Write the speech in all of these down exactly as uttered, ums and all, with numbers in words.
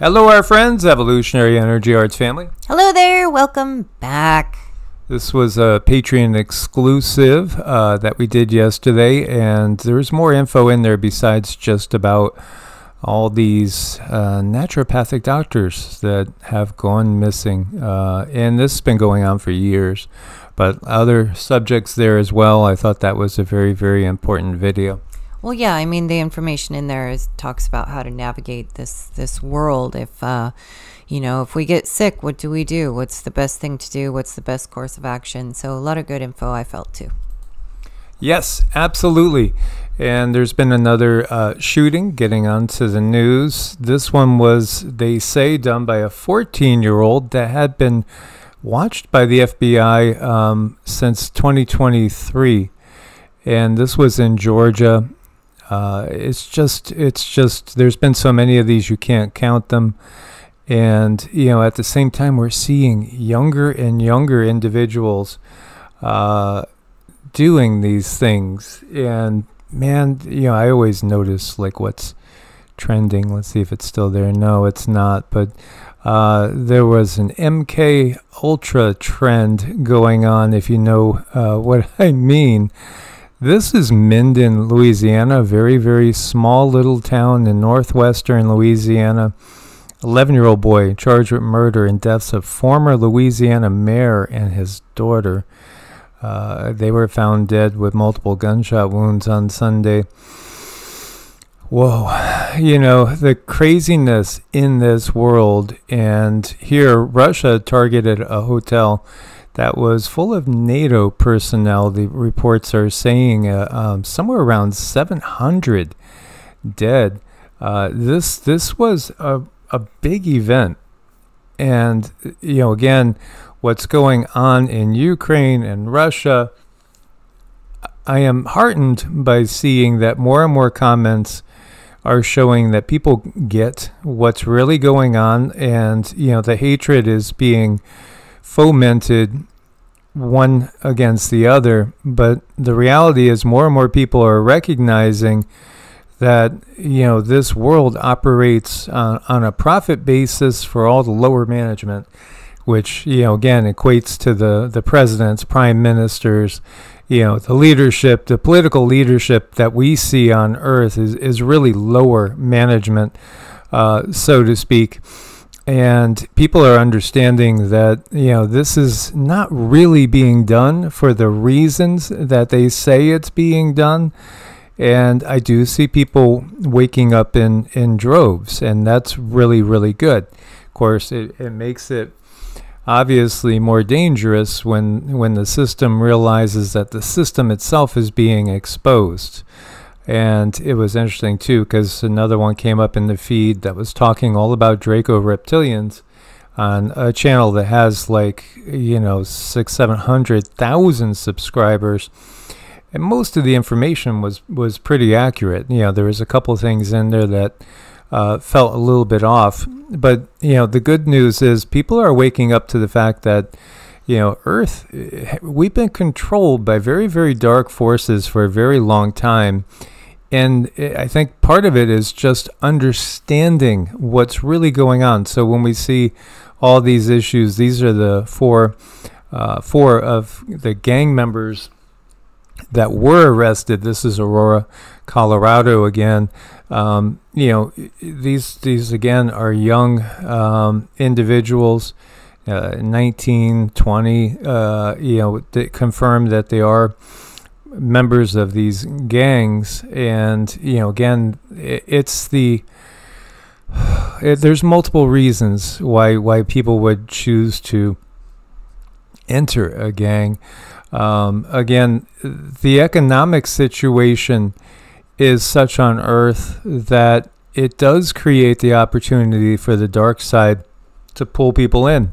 Hello our friends, Evolutionary Energy Arts family. Hello there, welcome back. This was a Patreon exclusive uh, that we did yesterday, and there's more info in there besides just about all these uh, naturopathic doctors that have gone missing. Uh, and this has been going on for years, but other subjects there as well. I thought that was a very, very important video. Well, yeah, I mean, the information in there is, talks about how to navigate this, this world. If, uh, you know, if we get sick, what do we do? What's the best thing to do? What's the best course of action? So a lot of good info, I felt, too. Yes, absolutely. And there's been another uh, shooting, getting onto the news. This one was, they say, done by a fourteen-year-old that had been watched by the F B I um, since twenty twenty-three. And this was in Georgia. Uh, it's just, it's just, there's been so many of these, you can't count them. And, you know, at the same time, we're seeing younger and younger individuals uh, doing these things. And, man, you know, I always notice, like, what's trending. Let's see if it's still there. No, it's not. But uh, there was an M K Ultra trend going on, if you know uh, what I mean. This is Minden, Louisiana, a very, very small little town in northwestern Louisiana. eleven-year-old boy charged with murder and deaths of former Louisiana mayor and his daughter. Uh, they were found dead with multiple gunshot wounds on Sunday. Whoa. You know, the craziness in this world. And here, Russia targeted a hotel that was full of NATO personnel. The reports are saying uh, um, somewhere around seven hundred dead. Uh, this this was a, a big event. And, you know, again, what's going on in Ukraine and Russia, I am heartened by seeing that more and more comments are showing that people get what's really going on. And, you know, the hatred is being fomented one against the other, but the reality is more and more people are recognizing that, you know, this world operates on, on a profit basis for all the lower management, which, you know, again, equates to the the presidents, prime ministers. You know, the leadership, the political leadership that we see on earth is, is really lower management, uh, so to speak. And people are understanding that, you know, this is not really being done for the reasons that they say it's being done. And I do see people waking up in, in droves, and that's really, really good. Of course, it, it makes it obviously more dangerous when, when the system realizes that the system itself is being exposed. And it was interesting, too, because another one came up in the feed that was talking all about Draco Reptilians on a channel that has, like, you know, six, seven hundred thousand subscribers. And most of the information was, was pretty accurate. You know, there was a couple of things in there that uh, felt a little bit off. But, you know, the good news is people are waking up to the fact that, you know, Earth, we've been controlled by very, very dark forces for a very long time. And I think part of it is just understanding what's really going on. So when we see all these issues, these are the four, uh, four of the gang members that were arrested. This is Aurora, Colorado again. Um, you know, these, these again are young um, individuals. Uh, nineteen, twenty, uh, you know, that confirmed that they are members of these gangs. And, you know, again, it, it's the, it, there's multiple reasons why, why people would choose to enter a gang. Um, again, the economic situation is such on earth that it does create the opportunity for the dark side to pull people in.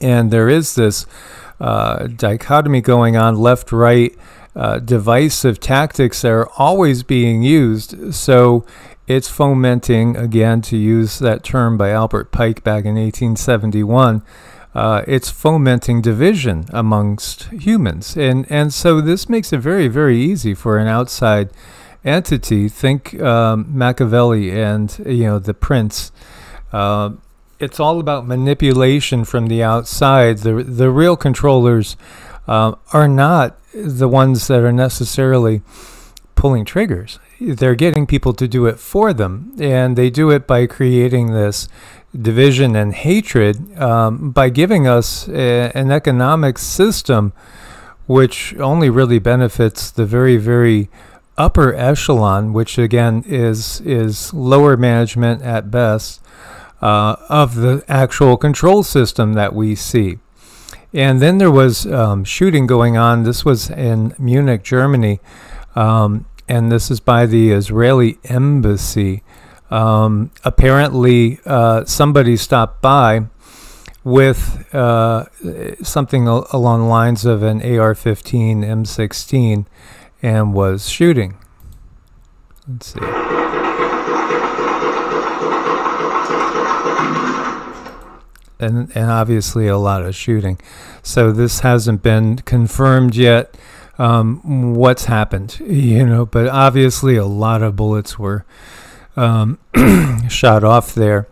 And there is this uh, dichotomy going on, left-right, uh, divisive tactics that are always being used. So it's fomenting, again, to use that term by Albert Pike back in eighteen seventy-one, uh, it's fomenting division amongst humans. And, and so this makes it very, very easy for an outside entity, think um, Machiavelli and, you know, the prince, Uh, it's all about manipulation from the outside. The, the real controllers uh, are not the ones that are necessarily pulling triggers. They're getting people to do it for them, and they do it by creating this division and hatred, um, by giving us a, an economic system which only really benefits the very, very upper echelon, which again is is lower management at best, uh, of the actual control system that we see. And then there was um, shooting going on. This was in Munich, Germany, um, and this is by the Israeli embassy. Um, apparently, uh, somebody stopped by with uh, something al along the lines of an A R fifteen, M sixteen, and was shooting. Let's see. And, and obviously a lot of shooting. So this hasn't been confirmed yet, um, what's happened, you know, but obviously a lot of bullets were um, shot off there.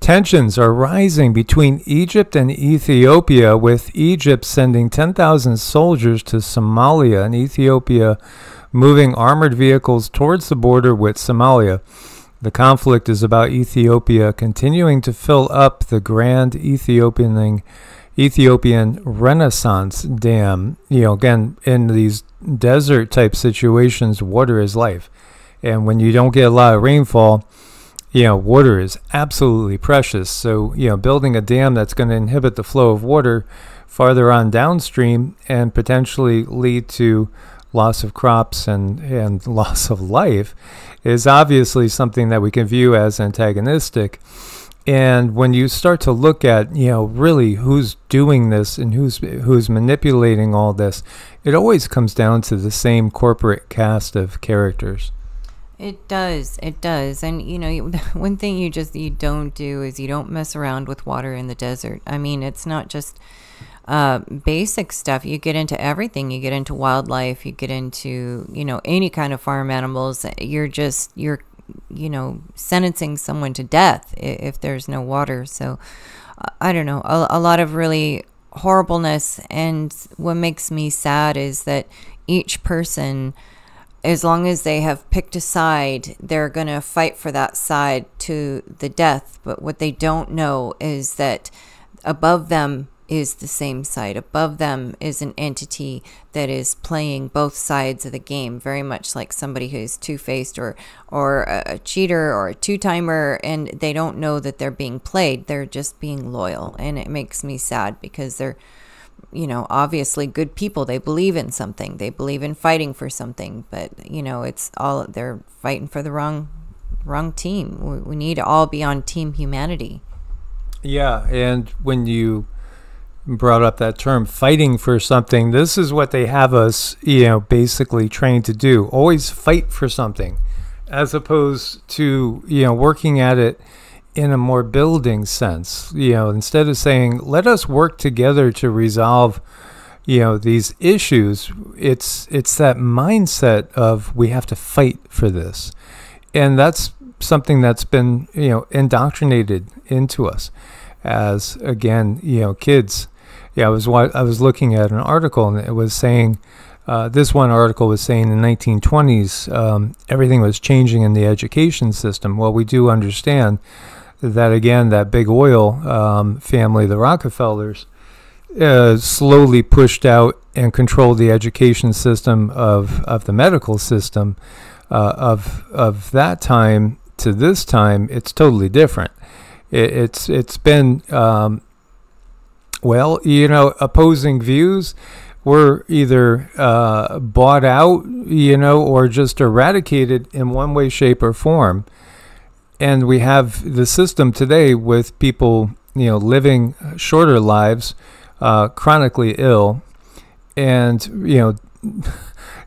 Tensions are rising between Egypt and Ethiopia, with Egypt sending ten thousand soldiers to Somalia and Ethiopia moving armored vehicles towards the border with Somalia. The conflict is about Ethiopia continuing to fill up the Grand Ethiopian, Ethiopian Renaissance Dam. You know, again, in these desert-type situations, water is life. And when you don't get a lot of rainfall, you know, water is absolutely precious. So, you know, building a dam that's going to inhibit the flow of water farther on downstream and potentially lead to loss of crops and, and loss of life is obviously something that we can view as antagonistic. And when you start to look at, you know, really who's doing this and who's, who's manipulating all this, it always comes down to the same corporate cast of characters. It does. It does. And, you know, one thing you just you don't do is you don't mess around with water in the desert. I mean, it's not just uh, basic stuff. You get into everything. You get into wildlife. You get into, you know, any kind of farm animals. You're just you're, you know, sentencing someone to death if there's no water. So I don't know, a, a lot of really horribleness. And what makes me sad is that each person, as long as they have picked a side, they're going to fight for that side to the death. But what they don't know is that above them is the same side. Above them is an entity that is playing both sides of the game, very much like somebody who's two-faced or, or a cheater or a two-timer, and they don't know that they're being played. They're just being loyal, and it makes me sad because they're, you know, obviously good people. They believe in something. They believe in fighting for something. But, you know, it's all, they're fighting for the wrong wrong team. We, we need to all be on team humanity. Yeah, and when you brought up that term, fighting for something, this is what they have us, you know, basically trained to do. Always fight for something, as opposed to, you know, working at it in a more building sense. You know, instead of saying, let us work together to resolve, you know, these issues, it's it's that mindset of we have to fight for this. And that's something that's been, you know, indoctrinated into us as, again, you know, kids. Yeah, I was I was looking at an article, and it was saying, uh, this one article was saying in the nineteen twenties, um, everything was changing in the education system. Well, we do understand that, again, that big oil um, family, the Rockefellers, uh, slowly pushed out and controlled the education system of, of the medical system uh, of, of that time to this time. It's totally different. It, it's, it's been, um, well, you know, opposing views were either uh, bought out, you know, or just eradicated in one way, shape, or form. And we have the system today with people, you know, living shorter lives, uh, chronically ill, and, you know,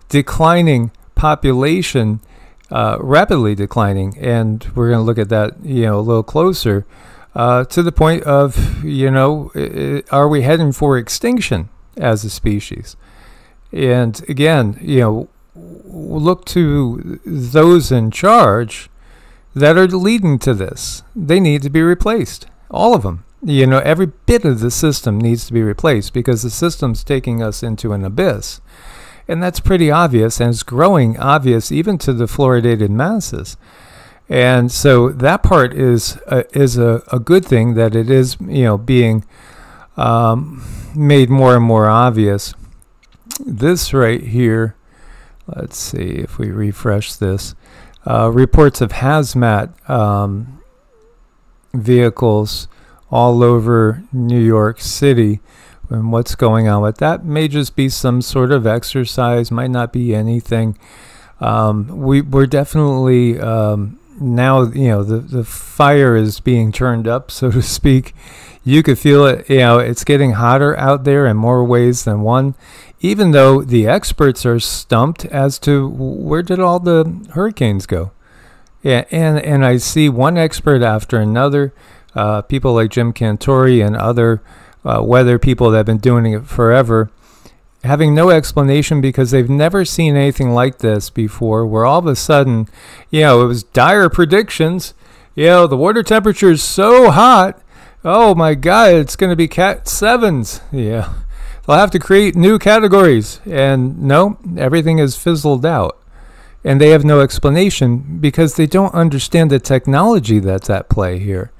declining population, uh, rapidly declining. And we're going to look at that, you know, a little closer, uh, to the point of, you know, are we heading for extinction as a species? And again, you know, look to those in charge that are leading to this. They need to be replaced. All of them. You know, every bit of the system needs to be replaced because the system's taking us into an abyss. And that's pretty obvious, and it's growing obvious even to the fluoridated masses. And so that part is a, is a, a good thing, that it is, you know, being um, made more and more obvious. This right here, let's see if we refresh this, uh, reports of hazmat um, vehicles all over New York City and what's going on with that. May just be some sort of exercise, might not be anything. Um, we, we're definitely, um, now, you know, the, the fire is being turned up, so to speak. You could feel it, you know, it's getting hotter out there in more ways than one, even though the experts are stumped as to where did all the hurricanes go. Yeah, and, and I see one expert after another, uh, people like Jim Cantori and other uh, weather people that have been doing it forever, having no explanation because they've never seen anything like this before, where all of a sudden, you know, it was dire predictions. You know, the water temperature is so hot. Oh my God, it's going to be cat sevens. Yeah. They'll have to create new categories. And no, everything is fizzled out. And they have no explanation because they don't understand the technology that's at play here.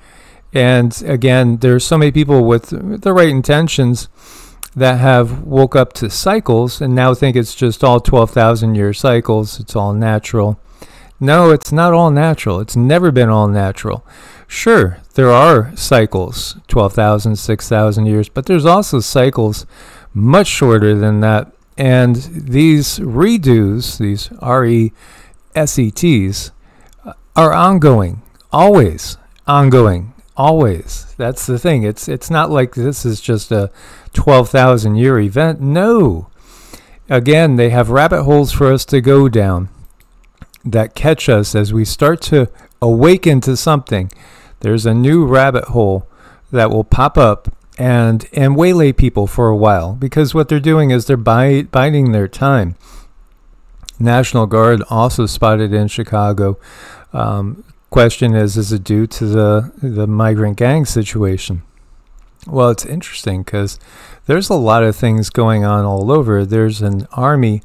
And again, there's so many people with the right intentions that have woke up to cycles and now think it's just all twelve thousand year cycles, it's all natural. No, it's not all natural. It's never been all natural. Sure, there are cycles, twelve thousand, six thousand years, but there's also cycles much shorter than that. And these redos, these R E S E Ts, are ongoing, always ongoing. Always. That's the thing. It's it's not like this is just a twelve thousand year event. No. Again, they have rabbit holes for us to go down that catch us as we start to awaken to something. There's a new rabbit hole that will pop up and and waylay people for a while, because what they're doing is they're buy, biding their time. National Guard also spotted in Chicago. Um, question is, is it due to the, the migrant gang situation? Well, it's interesting because there's a lot of things going on all over. There's an army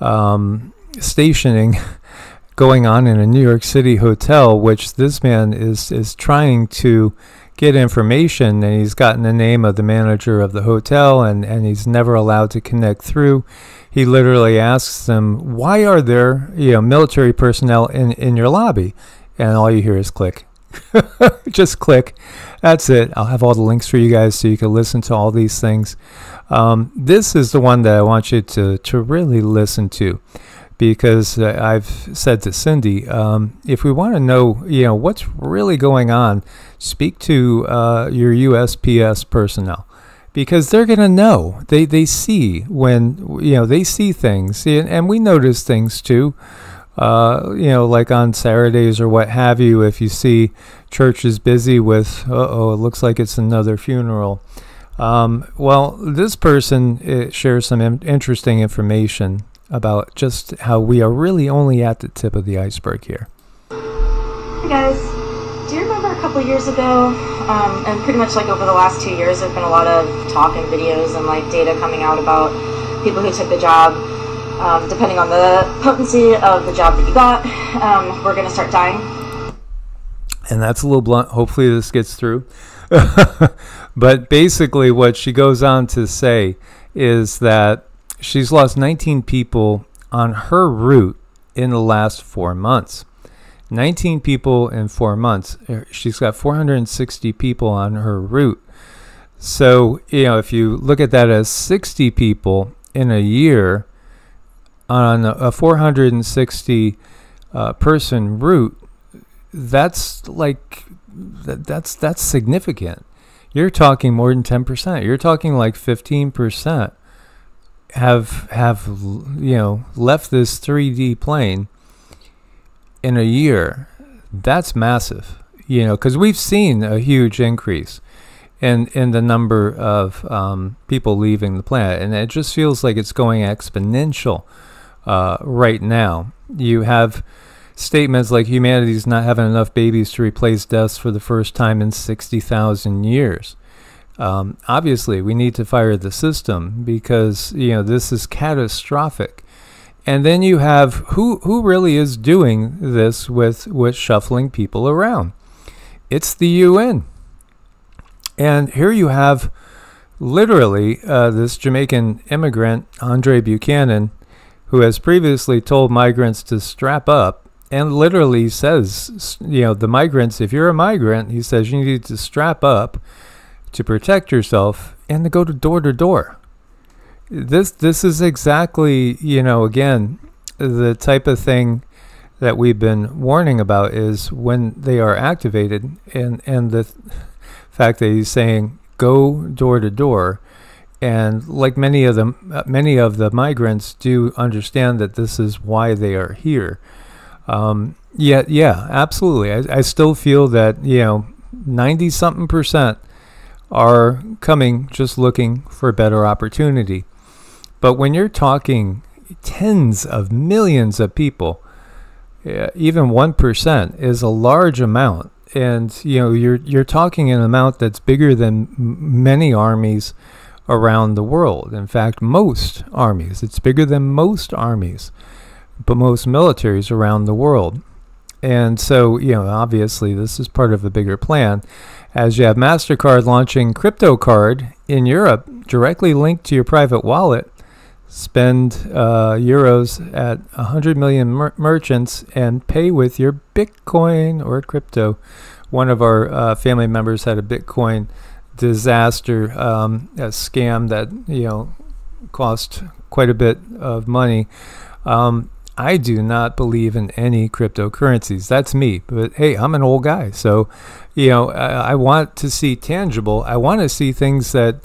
um, stationing going on in a New York City hotel, which this man is, is trying to get information, and he's gotten the name of the manager of the hotel, and, and he's never allowed to connect through. He literally asks them, why are there, you know, military personnel in, in your lobby? And all you hear is click. Just click. That's it. I'll have all the links for you guys so you can listen to all these things. Um, this is the one that I want you to, to really listen to, because uh, I've said to Cindy, um, if we want to know, you know, what's really going on, speak to uh, your U S P S personnel, because they're going to know. They, they see when, you know, they see things, and, and we notice things too. Uh, you know, like on Saturdays or what have you, if you see churches busy with, uh-oh, it looks like it's another funeral. Um, well, this person it shares some in interesting information about just how we are really only at the tip of the iceberg here. Hey guys, do you remember a couple years ago, um, and pretty much like over the last two years, there have been a lot of talk and videos and like data coming out about people who took the job. Um, depending on the potency of the job that you got, um, we're going to start dying. And that's a little blunt. Hopefully this gets through. But basically what she goes on to say is that she's lost nineteen people on her route in the last four months. nineteen people in four months. She's got four hundred sixty people on her route. So, you know, if you look at that as sixty people in a year, on a four hundred sixty uh, person route, that's like, that, that's, that's significant. You're talking more than ten percent. You're talking like fifteen percent have, have, you know, left this three D plane in a year. That's massive, you know, because we've seen a huge increase in, in the number of um, people leaving the planet. And it just feels like it's going exponential. Uh, right now, you have statements like humanity's not having enough babies to replace deaths for the first time in sixty thousand years. Um, obviously, we need to fire the system because, you know, this is catastrophic. And then you have who, who really is doing this with, with shuffling people around? It's the U N. And here you have literally uh, this Jamaican immigrant, Andre Buchanan, who has previously told migrants to strap up and literally says, you know, the migrants, if you're a migrant, he says you need to strap up to protect yourself and to go to door to door. This, this is exactly, you know, again, the type of thing that we've been warning about is when they are activated, and, and the fact that he's saying go door to door. And like many of them, many of the migrants do understand that this is why they are here. Um, yeah, yeah, absolutely. I, I still feel that, you know, ninety something percent are coming just looking for better opportunity. But when you're talking tens of millions of people, even one percent is a large amount. And, you know, you're, you're talking an amount that's bigger than many armies around the world. In fact, most armies. It's bigger than most armies, but most militaries around the world. And so, you know, obviously this is part of a bigger plan, as you have MasterCard launching crypto card in Europe directly linked to your private wallet. Spend uh, euros at one hundred million mer merchants and pay with your Bitcoin or crypto. One of our uh, family members had a Bitcoin disaster, um, a scam that, you know, cost quite a bit of money. Um, I do not believe in any cryptocurrencies. That's me. But hey, I'm an old guy. So, you know, I, I want to see tangible. I want to see things that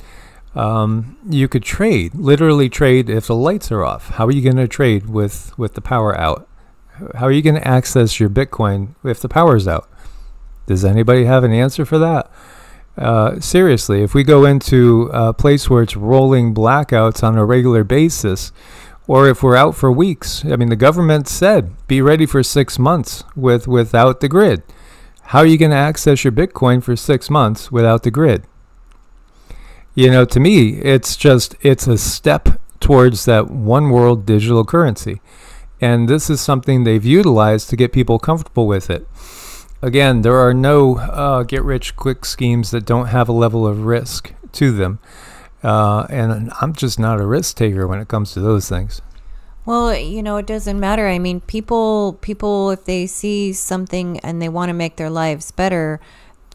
um, you could trade, literally trade if the lights are off. How are you going to trade with, with the power out? How are you going to access your Bitcoin if the power's out? Does anybody have an answer for that? Uh, seriously, if we go into a place where it's rolling blackouts on a regular basis, or if we're out for weeks, I mean, the government said, be ready for six months with without the grid. How are you going to access your Bitcoin for six months without the grid? You know, to me, it's just, it's a step towards that one world digital currency. And this is something they've utilized to get people comfortable with it. Again, there are no uh, get rich quick schemes that don't have a level of risk to them. Uh, and I'm just not a risk taker when it comes to those things. Well, you know, it doesn't matter. I mean, people, people, if they see something and they want to make their lives better,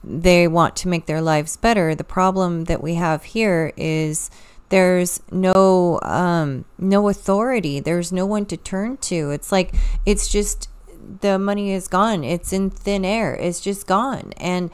they want to make their lives better. The problem that we have here is there's no, um, no authority. There's no one to turn to. It's like, it's just, the money is gone. It's in thin air. It's just gone. And,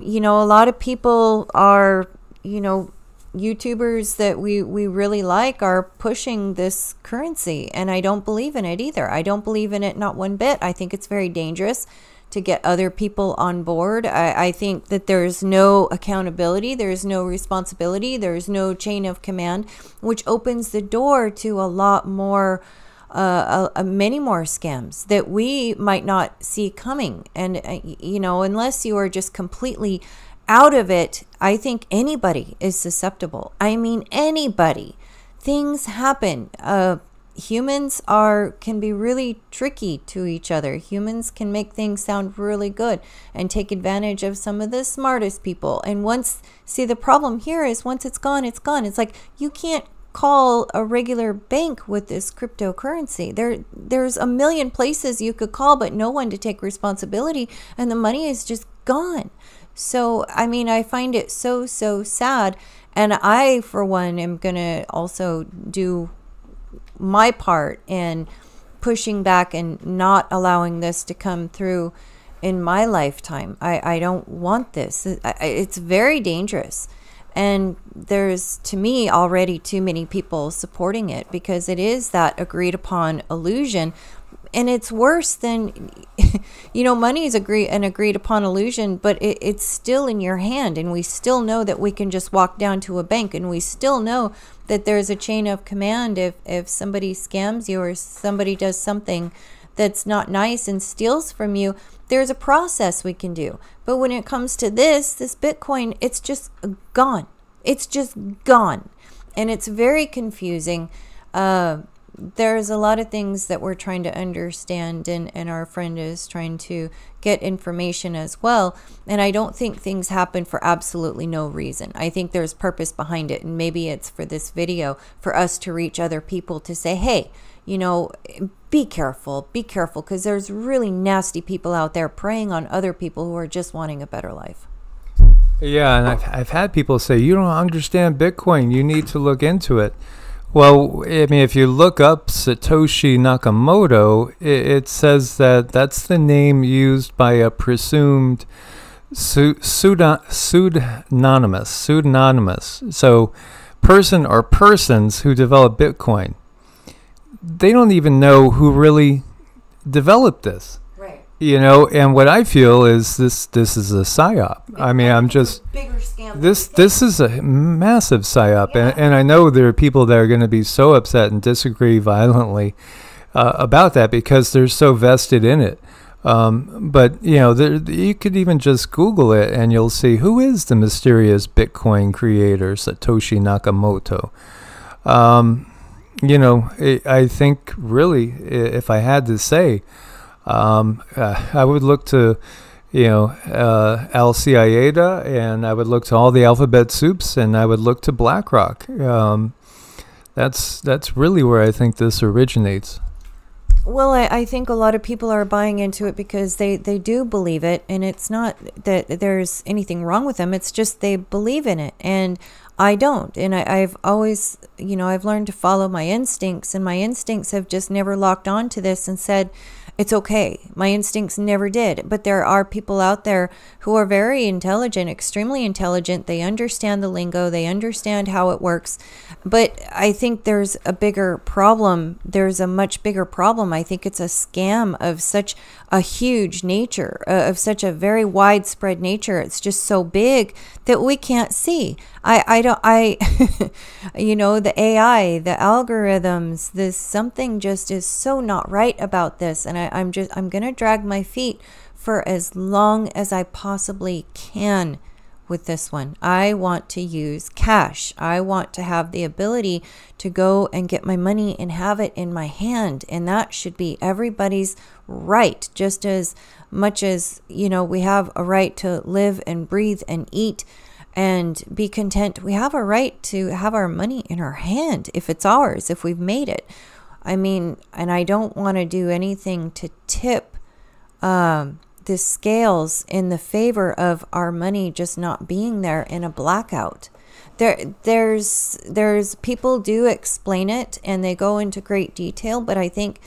you know, a lot of people are, you know, YouTubers that we we really like are pushing this currency, and I don't believe in it either. I don't believe in it, not one bit. I think it's very dangerous to get other people on board. I, I think that there's no accountability, there's no responsibility, there's no chain of command, which opens the door to a lot more uh, uh many more scams that we might not see coming. And uh, you know, unless you are just completely out of it, I think anybody is susceptible. I mean, anybody. Things happen. Uh, humans are can be really tricky to each other. Humans can make things sound really good and take advantage of some of the smartest people. And once, see, the problem here is once it's gone, it's gone. It's like you can't call a regular bank with this cryptocurrency. There, there's a million places you could call, but no one to take responsibility, and the money is just gone. So, I mean, I find it so, so sad. And I, for one, am going to also do my part in pushing back and not allowing this to come through in my lifetime. I, I don't want this. It's very dangerous. And there's, to me, already too many people supporting it because it is that agreed upon illusion. And it's worse than, you know, money is agree, an agreed upon illusion, but it, it's still in your hand. And we still know that we can just walk down to a bank, and we still know that there's a chain of command. If, if somebody scams you or somebody does something that's not nice and steals from you, there's a process we can do. But when it comes to this, this Bitcoin, it's just gone. It's just gone. And it's very confusing. Uh, there's a lot of things that we're trying to understand, and, and our friend is trying to get information as well. And I don't think things happen for absolutely no reason. I think there's purpose behind it. And maybe it's for this video, for us to reach other people to say, hey, you know, be careful, be careful, because there's really nasty people out there preying on other people who are just wanting a better life. Yeah, and I've, I've had people say, you don't understand Bitcoin, you need to look into it. Well, I mean, if you look up Satoshi Nakamoto, it, it says that that's the name used by a presumed su pseudo pseudonymous, pseudonymous, so person or persons who develop Bitcoin. They don't even know who really developed this. Right. You know, and what I feel is this, this is a psyop. Big, I mean, I'm just... Bigger scam. This, this is a massive psyop. Yeah. And, and I know there are people that are going to be so upset and disagree violently uh, about that because they're so vested in it. Um, but, you know, there, you could even just Google it and you'll see who is the mysterious Bitcoin creator, Satoshi Nakamoto. Um... You know, I think really, if I had to say, um, uh, I would look to, you know, uh, Al-Qaeda, and I would look to all the alphabet soups, and I would look to BlackRock. Um, that's that's really where I think this originates. Well, I, I think a lot of people are buying into it because they, they do believe it, and it's not that there's anything wrong with them. It's just they believe in it, and I don't. And I, I've always, you know, I've learned to follow my instincts, and my instincts have just never locked on to this and said, it's okay. My instincts never did. But there are people out there who are very intelligent, extremely intelligent. They understand the lingo. They understand how it works. But I think there's a bigger problem. There's a much bigger problem. I think it's a scam of such a huge nature, uh, of such a very widespread nature. It's just so big that we can't see. I, I don't, I, you know, the A I, the algorithms, this something just is so not right about this. And I, I'm just, I'm going to drag my feet for as long as I possibly can with this one. I want to use cash. I want to have the ability to go and get my money and have it in my hand. And that should be everybody's right, just as much as, you know, we have a right to live and breathe and eat and be content. We have a right to have our money in our hand if it's ours, if we've made it. I mean, and I don't want to do anything to tip um, the scales in the favor of our money just not being there in a blackout. There, there's, there's people do explain it and they go into great detail, but I think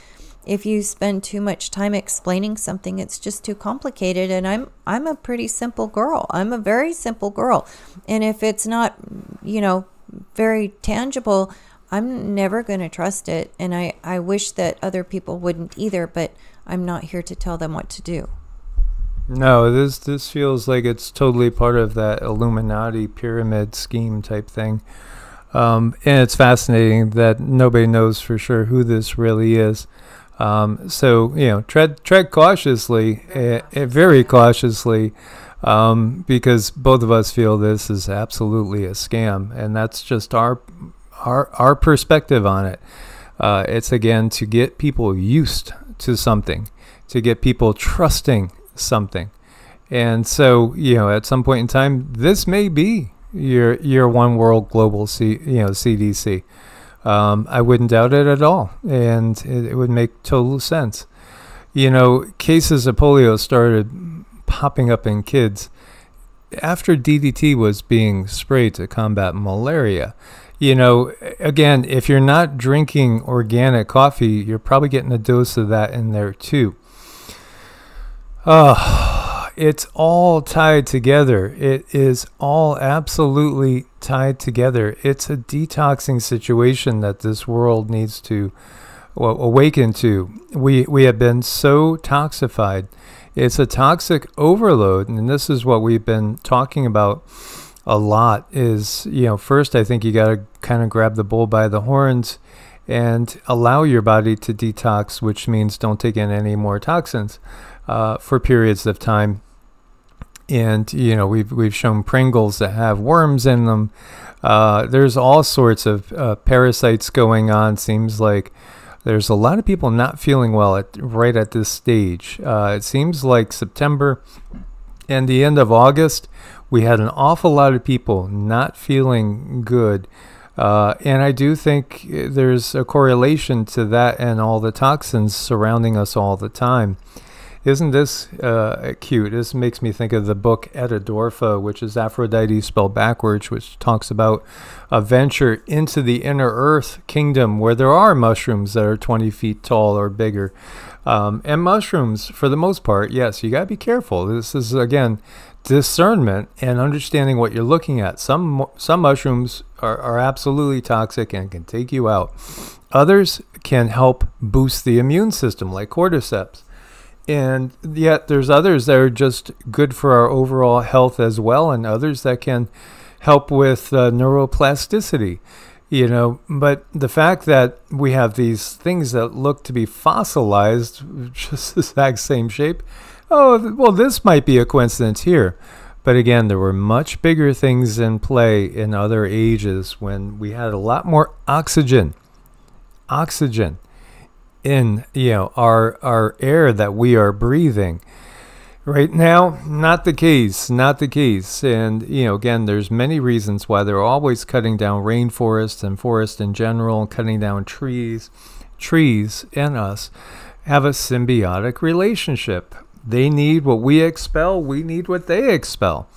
if you spend too much time explaining something, it's just too complicated. And I'm, I'm a pretty simple girl. I'm a very simple girl. And if it's not, you know, very tangible, I'm never going to trust it, and I, I wish that other people wouldn't either, but I'm not here to tell them what to do. No, this this feels like it's totally part of that Illuminati pyramid scheme type thing. Um, and it's fascinating that nobody knows for sure who this really is. Um, so, you know, tread, tread cautiously, very cautiously, uh, very cautiously um, because both of us feel this is absolutely a scam, and that's just our... Our, our perspective on it. Uh, it's again to get people used to something, to get people trusting something. And so, you know, at some point in time, this may be your your one world global C, you know, C D C. Um, I wouldn't doubt it at all. And it, it would make total sense. You know, cases of polio started popping up in kids after D D T was being sprayed to combat malaria. You know, again, if you're not drinking organic coffee, you're probably getting a dose of that in there too. Uh, it's all tied together. It is all absolutely tied together. It's a detoxing situation that this world needs to well, awaken to. We, we have been so toxified. It's a toxic overload, and this is what we've been talking about a lot is, you know, first I think you got to kind of grab the bull by the horns and allow your body to detox, which means don't take in any more toxins uh, for periods of time. And, you know, we've, we've shown Pringles that have worms in them. Uh, there's all sorts of uh, parasites going on. Seems like there's a lot of people not feeling well at, right at this stage. Uh, it seems like September and the end of August, we had an awful lot of people not feeling good. Uh, and I do think there's a correlation to that and all the toxins surrounding us all the time. Isn't this uh, cute? This makes me think of the book Etidorpha, which is Aphrodite spelled backwards, which talks about a venture into the inner earth kingdom where there are mushrooms that are twenty feet tall or bigger. Um, and mushrooms, for the most part, yes, you got to be careful. This is, again, discernment and understanding what you're looking at. Some, some mushrooms are, are absolutely toxic and can take you out. Others can help boost the immune system, like cordyceps. And yet there's others that are just good for our overall health as well, and others that can help with uh, neuroplasticity, you know. But the fact that we have these things that look to be fossilized, just the exact same shape, oh, well, this might be a coincidence here. But again, there were much bigger things in play in other ages when we had a lot more oxygen, oxygen. in you know our our air that we are breathing right now. Not the case not the case. And you know, again, there's many reasons why they're always cutting down rainforests and forests in general, cutting down trees. Trees and us have a symbiotic relationship. They need what we expel, we need what they expel.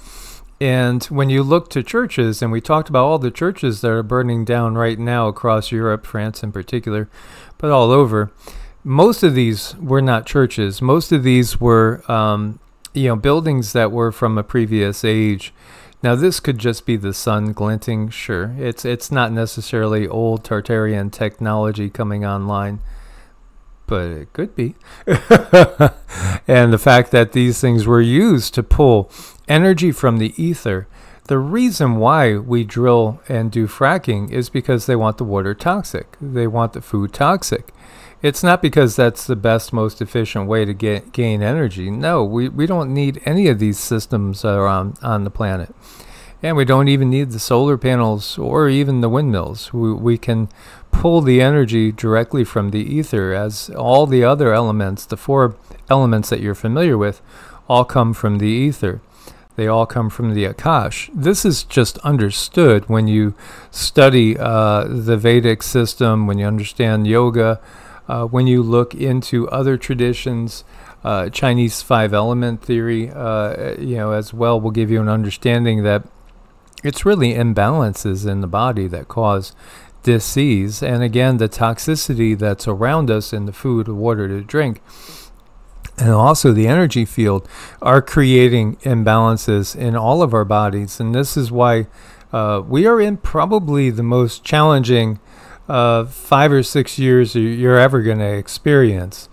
And when you look to churches, and we talked about all the churches that are burning down right now across Europe, France in particular, but all over, most of these were not churches. Most of these were, um, you know, buildings that were from a previous age. Now, this could just be the sun glinting. Sure, it's it's not necessarily old Tartarian technology coming online, but it could be. And the fact that these things were used to pull energy from the ether. The reason why we drill and do fracking is because they want the water toxic. They want the food toxic. It's not because that's the best, most efficient way to get, gain energy. No, we, we don't need any of these systems that are on, on the planet. And we don't even need the solar panels or even the windmills. We, we can pull the energy directly from the ether, as all the other elements, the four elements that you're familiar with, all come from the ether. They all come from the Akash. This is just understood when you study uh, the Vedic system, when you understand yoga, uh, when you look into other traditions, uh, Chinese five element theory, uh, you know, as well, will give you an understanding that it's really imbalances in the body that cause disease. And again, the toxicity that's around us in the food, the water to drink, and also the energy field, are creating imbalances in all of our bodies. And this is why uh, we are in probably the most challenging uh, five or six years you're ever going to experience.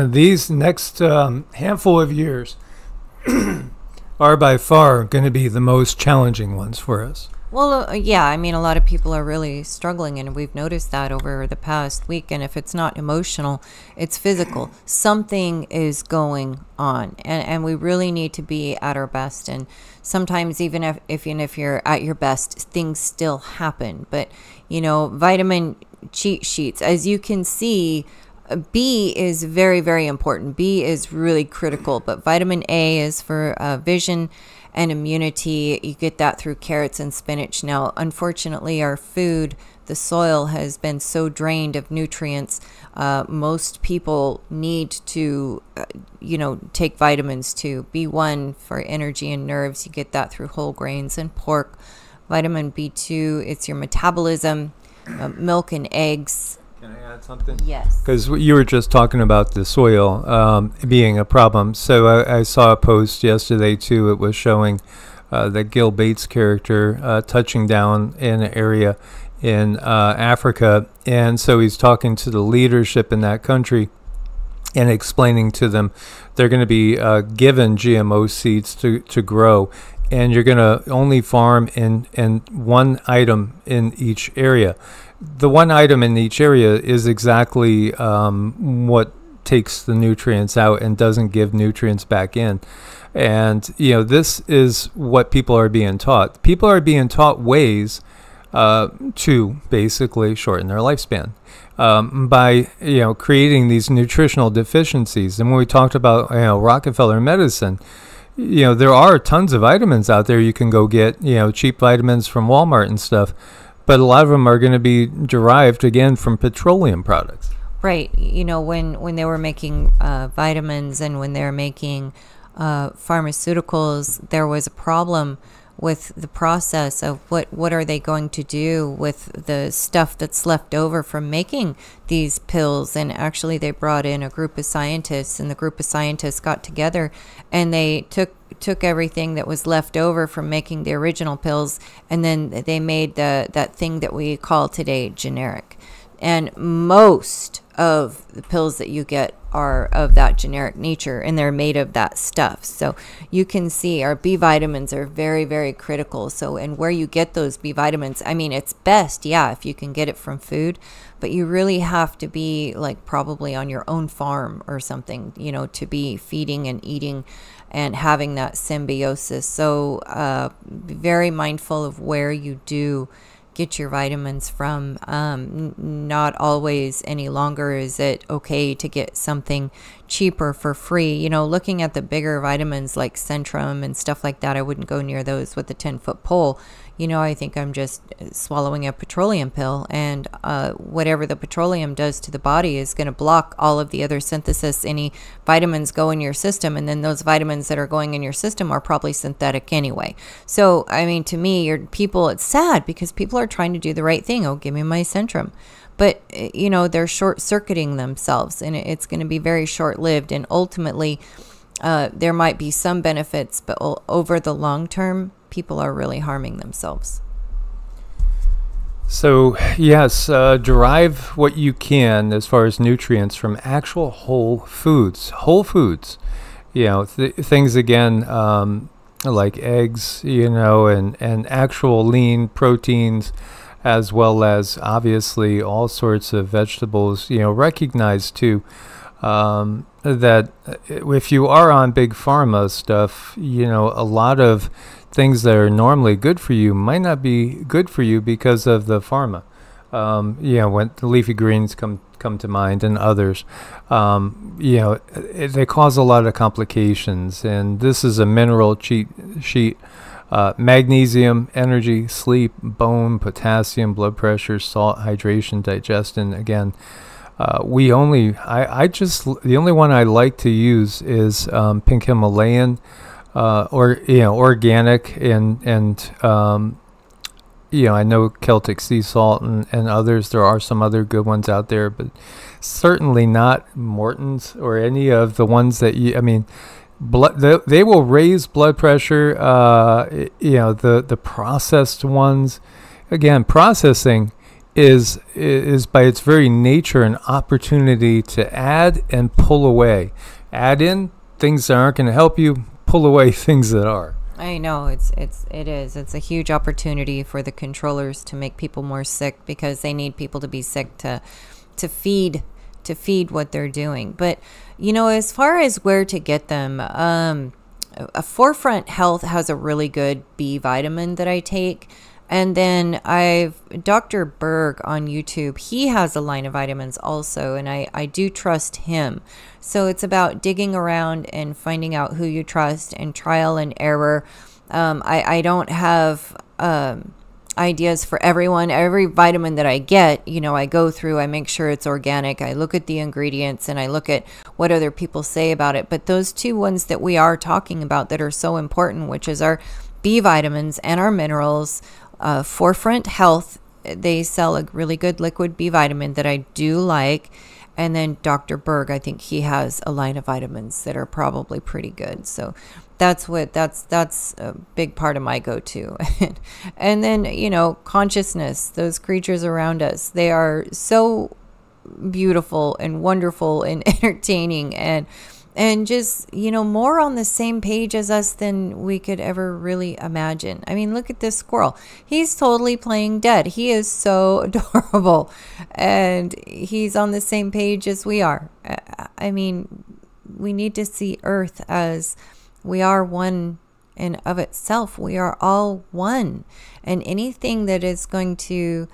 These next um, handful of years are by far going to be the most challenging ones for us. Well, uh, yeah, I mean, a lot of people are really struggling, and we've noticed that over the past week. And if it's not emotional, it's physical. Something is going on, and, and we really need to be at our best. And sometimes even if, if, even if you're at your best, things still happen. But, you know, vitamin cheat sheets, as you can see, B is very, very important. B is really critical, but vitamin A is for uh, vision and immunity. You get that through carrots and spinach. Now, unfortunately, our food, the soil has been so drained of nutrients. Uh, most people need to, uh, you know, take vitamins too. B one for energy and nerves. You get that through whole grains and pork. Vitamin B two, it's your metabolism, uh, milk and eggs. Can I add something? Yes. Because you were just talking about the soil um, being a problem. So I, I saw a post yesterday, too. It was showing uh, the Gil Bates character uh, touching down in an area in uh, Africa. And so he's talking to the leadership in that country and explaining to them they're going to be uh, given G M O seeds to, to grow. and you're going to only farm in, in one item in each area. The one item in each area is exactly um, what takes the nutrients out and doesn't give nutrients back in. And, you know, this is what people are being taught. People are being taught ways uh, to basically shorten their lifespan um, by, you know, creating these nutritional deficiencies. And when we talked about, you know, Rockefeller medicine, you know, there are tons of vitamins out there you can go get, you know, cheap vitamins from Walmart and stuff. But a lot of them are going to be derived, again, from petroleum products. Right. You know, when, when they were making uh, vitamins and when they were making uh, pharmaceuticals, there was a problem with the process of what, what are they going to do with the stuff that's left over from making these pills. And actually they brought in a group of scientists, and the group of scientists got together and they took took everything that was left over from making the original pills, and then they made the that thing that we call today generic. And most of the pills that you get are of that generic nature, and they're made of that stuff. So you can see our B vitamins are very, very critical. So, and where you get those B vitamins, I mean, it's best, yeah, if you can get it from food, but you really have to be like probably on your own farm or something, you know, to be feeding and eating and having that symbiosis. So uh, be very mindful of where you do get your vitamins from. Um, not always any longer is it okay to get something cheaper for free. You know, looking at the bigger vitamins like Centrum and stuff like that, I wouldn't go near those with a ten foot pole. You know, I think I'm just swallowing a petroleum pill, and uh, whatever the petroleum does to the body is going to block all of the other synthesis. Any vitamins go in your system, and then those vitamins that are going in your system are probably synthetic anyway. So, I mean, to me, your people, it's sad because people are trying to do the right thing. Oh, give me my Centrum. But, you know, they're short-circuiting themselves, and it's going to be very short-lived. And ultimately, uh, there might be some benefits, but over the long term, people are really harming themselves. So, yes, uh, derive what you can as far as nutrients from actual whole foods. Whole foods, you know, th things, again, um, like eggs, you know, and, and actual lean proteins, as well as obviously all sorts of vegetables. You know, recognize too um, that if you are on big pharma stuff, you know, a lot of things that are normally good for you might not be good for you because of the pharma. Um, you know, when the leafy greens come come to mind, and others, um, you know, it, they cause a lot of complications. And this is a mineral cheat sheet. Uh, magnesium, energy, sleep, bone, potassium, blood pressure, salt, hydration, digestion. Again, uh, we only, I, I just, the only one I like to use is um, pink Himalayan, uh, or, you know, organic, and, and um, you know, I know Celtic sea salt and, and others. There are some other good ones out there, but certainly not Morton's or any of the ones that you, I mean, Blood, they, they will raise blood pressure. Uh, you know, the the processed ones, again, processing is is by its very nature an opportunity to add and pull away, add in things that aren't going to help you, pull away things that are. I know it's it's it is it's a huge opportunity for the controllers to make people more sick, because they need people to be sick to to feed to feed what they're doing. But you know, as far as where to get them, um, a Forefront Health has a really good B vitamin that I take. And then I've Doctor Berg on YouTube. He has a line of vitamins also, and I, I do trust him. So it's about digging around and finding out who you trust and trial and error. Um, I, I don't have... Um, ideas for everyone. Every vitamin that I get, you know, I go through, I make sure it's organic, I look at the ingredients, and I look at what other people say about it. But those two ones that we are talking about that are so important, which is our B vitamins and our minerals, uh, Forefront Health, they sell a really good liquid B vitamin that I do like. And then Doctor Berg, I think he has a line of vitamins that are probably pretty good. So that's what that's that's a big part of my go-to. And then, you know, consciousness, those creatures around us, they are so beautiful and wonderful and entertaining, and and just, you know, more on the same page as us than we could ever really imagine. I mean, look at this squirrel. He's totally playing dead. He is so adorable. And he's on the same page as we are. I mean, we need to see Earth as we are one and of itself. We are all one. And anything that is going to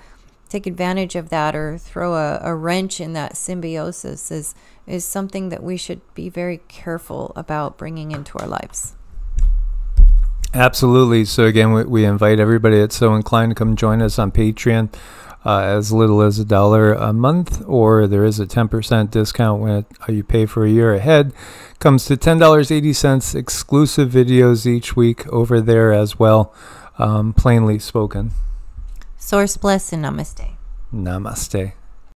take advantage of that or throw a, a wrench in that symbiosis is is something that we should be very careful about bringing into our lives. Absolutely. So again, we, we invite everybody that's so inclined to come join us on Patreon, uh, as little as a dollar a month, or there is a ten percent discount when it, you pay for a year ahead. Comes to ten dollars and eighty cents, exclusive videos each week over there as well. Um, plainly spoken. Source bless and namaste. Namaste.